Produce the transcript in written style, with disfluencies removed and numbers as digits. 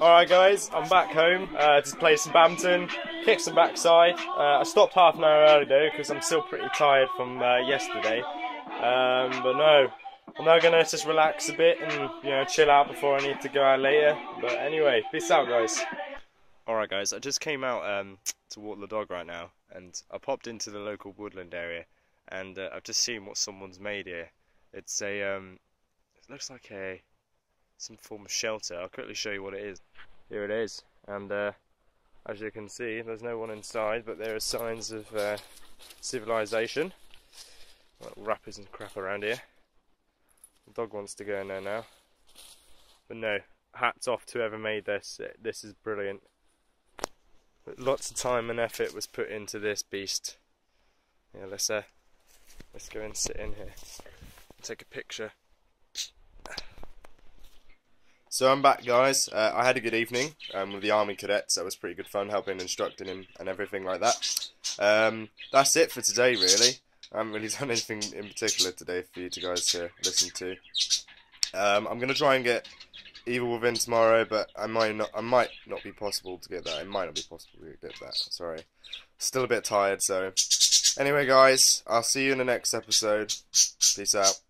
Alright guys, I'm back home to play some badminton, kick some backside. I stopped half an hour early though because I'm still pretty tired from yesterday. But no, I'm now going to just relax a bit and, you know, chill out before I need to go out later. But anyway, peace out guys. Alright guys, I just came out to walk the dog right now, and I popped into the local woodland area, and I've just seen what someone's made here. It's a, it looks like a, some form of shelter. I'll quickly show you what it is. Here it is, and as you can see, there's no one inside, but there are signs of civilization. Like wrappers and crap around here. The dog wants to go in there now. But no, hats off to whoever made this. This is brilliant. Lots of time and effort was put into this beast. Yeah, let's go and sit in here. Take a picture. So I'm back, guys. I had a good evening with the army cadets. That was pretty good fun, helping, instructing him, and everything like that. That's it for today, really. I haven't really done anything in particular today for you guys to listen to. I'm gonna try and get Evil Within tomorrow, but I might not be possible to get that. It might not be possible to get that. Sorry, still a bit tired. So anyway, guys, I'll see you in the next episode. Peace out.